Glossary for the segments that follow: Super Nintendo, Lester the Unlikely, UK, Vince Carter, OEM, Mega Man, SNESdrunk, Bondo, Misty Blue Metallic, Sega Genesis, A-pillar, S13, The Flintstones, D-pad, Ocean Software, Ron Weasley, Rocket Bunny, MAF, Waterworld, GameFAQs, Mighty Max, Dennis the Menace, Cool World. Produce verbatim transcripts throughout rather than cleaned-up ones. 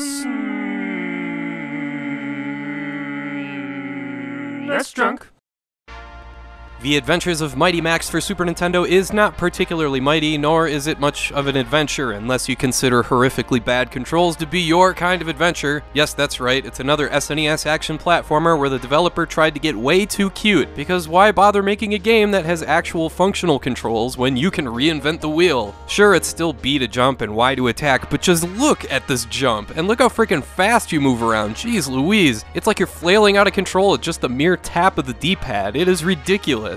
SNESdrunk. The Adventures of Mighty Max for Super Nintendo is not particularly mighty, nor is it much of an adventure, unless you consider horrifically bad controls to be your kind of adventure. Yes, that's right, it's another S N E S action platformer where the developer tried to get way too cute, because why bother making a game that has actual functional controls when you can reinvent the wheel? Sure, it's still B to jump and Y to attack, but just look at this jump, and look how freaking fast you move around, jeez Louise. It's like you're flailing out of control at just the mere tap of the D-pad, it is ridiculous.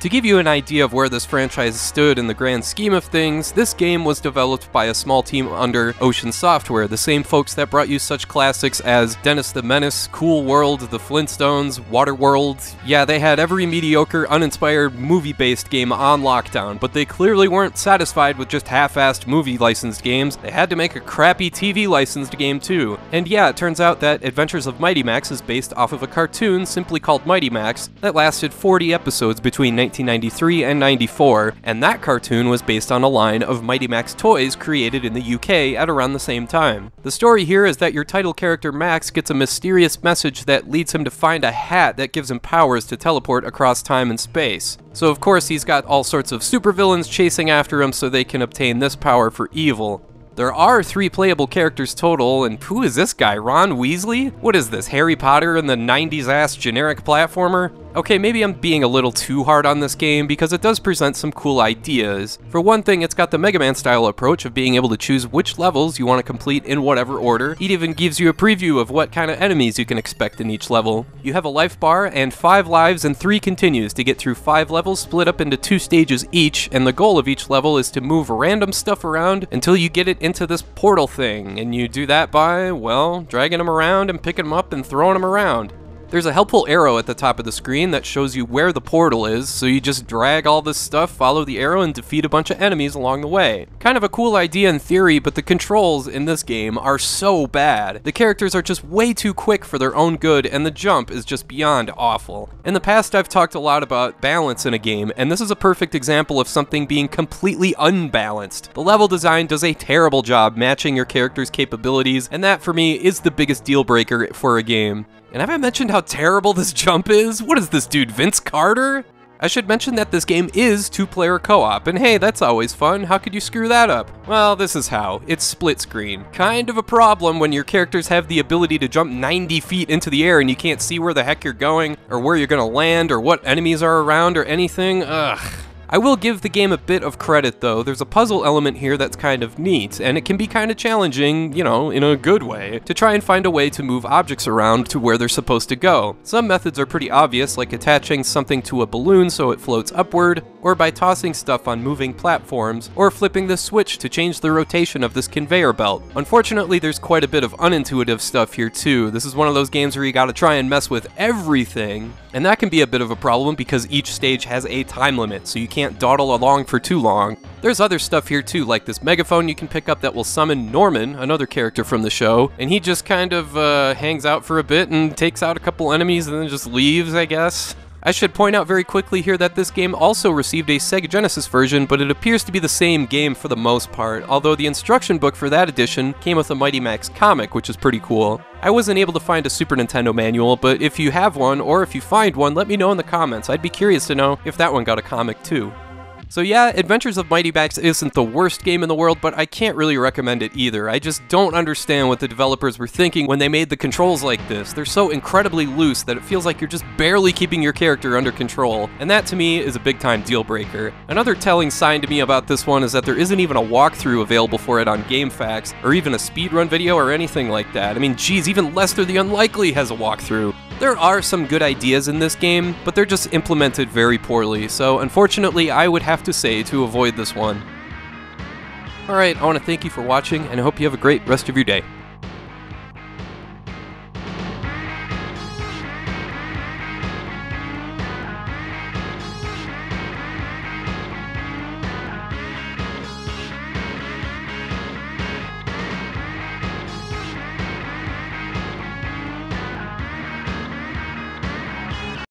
To give you an idea of where this franchise stood in the grand scheme of things, this game was developed by a small team under Ocean Software, the same folks that brought you such classics as Dennis the Menace, Cool World, The Flintstones, Waterworld. Yeah, they had every mediocre, uninspired, movie-based game on lockdown, but they clearly weren't satisfied with just half-assed movie-licensed games. They had to make a crappy T V-licensed game too. And yeah, it turns out that Adventures of Mighty Max is based off of a cartoon simply called Mighty Max that lasted forty episodes between nineteen ninety-three and ninety-four, and that cartoon was based on a line of Mighty Max toys created in the U K at around the same time. The story here is that your title character Max gets a mysterious message that leads him to find a hat that gives him powers to teleport across time and space. So of course he's got all sorts of supervillains chasing after him so they can obtain this power for evil. There are three playable characters total, and who is this guy, Ron Weasley? What is this, Harry Potter and the nineties-ass generic platformer? Okay, maybe I'm being a little too hard on this game, because it does present some cool ideas. For one thing, it's got the Mega Man style approach of being able to choose which levels you want to complete in whatever order. It even gives you a preview of what kind of enemies you can expect in each level. You have a life bar and five lives and three continues to get through five levels split up into two stages each, and the goal of each level is to move random stuff around until you get it into this portal thing, and you do that by, well, dragging them around and picking them up and throwing them around. There's a helpful arrow at the top of the screen that shows you where the portal is, so you just drag all this stuff, follow the arrow, and defeat a bunch of enemies along the way. Kind of a cool idea in theory, but the controls in this game are so bad. The characters are just way too quick for their own good, and the jump is just beyond awful. In the past, I've talked a lot about balance in a game, and this is a perfect example of something being completely unbalanced. The level design does a terrible job matching your character's capabilities, and that for me is the biggest deal breaker for a game. And have I mentioned how terrible this jump is? What is this dude, Vince Carter? I should mention that this game is two-player co-op, and hey, that's always fun. How could you screw that up? Well, this is how. It's split screen. Kind of a problem when your characters have the ability to jump ninety feet into the air and you can't see where the heck you're going, or where you're gonna land, or what enemies are around, or anything. Ugh. I will give the game a bit of credit though, there's a puzzle element here that's kind of neat, and it can be kind of challenging, you know, in a good way, to try and find a way to move objects around to where they're supposed to go. Some methods are pretty obvious, like attaching something to a balloon so it floats upward, or by tossing stuff on moving platforms, or flipping the switch to change the rotation of this conveyor belt. Unfortunately, there's quite a bit of unintuitive stuff here too. This is one of those games where you gotta try and mess with everything, and that can be a bit of a problem because each stage has a time limit, so you can't dawdle along for too long. There's other stuff here too, like this megaphone you can pick up that will summon Norman, another character from the show, and he just kind of uh, hangs out for a bit and takes out a couple enemies and then just leaves, I guess. I should point out very quickly here that this game also received a Sega Genesis version, but it appears to be the same game for the most part, although the instruction book for that edition came with a Mighty Max comic, which is pretty cool. I wasn't able to find a Super Nintendo manual, but if you have one, or if you find one, let me know in the comments. I'd be curious to know if that one got a comic too. So yeah, Adventures of Mighty Max isn't the worst game in the world, but I can't really recommend it either. I just don't understand what the developers were thinking when they made the controls like this. They're so incredibly loose that it feels like you're just barely keeping your character under control, and that to me is a big-time deal breaker. Another telling sign to me about this one is that there isn't even a walkthrough available for it on GameFAQs, or even a speedrun video or anything like that. I mean, geez, even Lester the Unlikely has a walkthrough. There are some good ideas in this game, but they're just implemented very poorly, so unfortunately I would have to say to avoid this one. Alright, I want to thank you for watching, and I hope you have a great rest of your day.